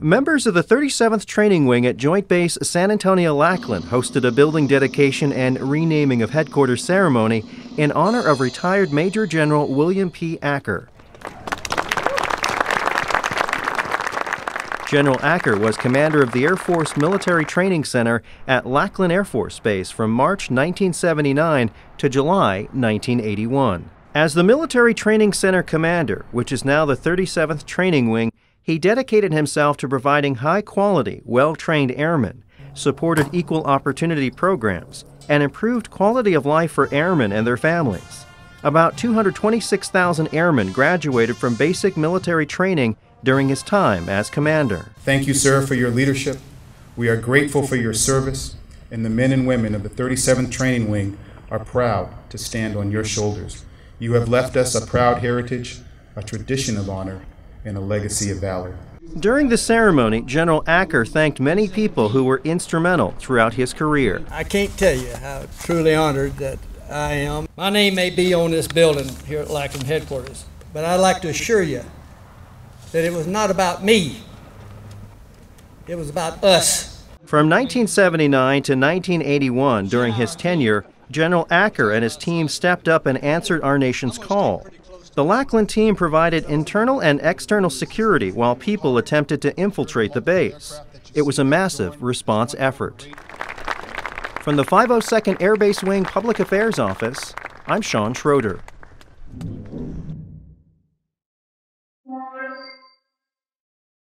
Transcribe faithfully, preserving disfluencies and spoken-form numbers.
Members of the thirty-seventh Training Wing at Joint Base San Antonio Lackland hosted a building dedication and renaming of headquarters ceremony in honor of retired Major General William P. Acker. General Acker was commander of the Air Force Military Training Center at Lackland Air Force Base from March nineteen seventy-nine to July nineteen eighty-one. As the Military Training Center commander, which is now the thirty-seventh Training Wing, he dedicated himself to providing high-quality, well-trained airmen, supported equal opportunity programs, and improved quality of life for airmen and their families. About two hundred twenty-six thousand airmen graduated from basic military training during his time as commander. Thank you, sir, for your leadership. We are grateful for your service, and the men and women of the thirty-seventh Training Wing are proud to stand on your shoulders. You have left us a proud heritage, a tradition of honor, and a legacy of valor. During the ceremony, General Acker thanked many people who were instrumental throughout his career. I can't tell you how truly honored that I am. My name may be on this building here at Lackland headquarters, but I'd like to assure you that it was not about me. It was about us. From nineteen seventy-nine to nineteen eighty-one, during his tenure, General Acker and his team stepped up and answered our nation's call. The Lackland team provided internal and external security while people attempted to infiltrate the base. It was a massive response effort. From the five oh second Air Base Wing Public Affairs Office, I'm Sean Schroeder.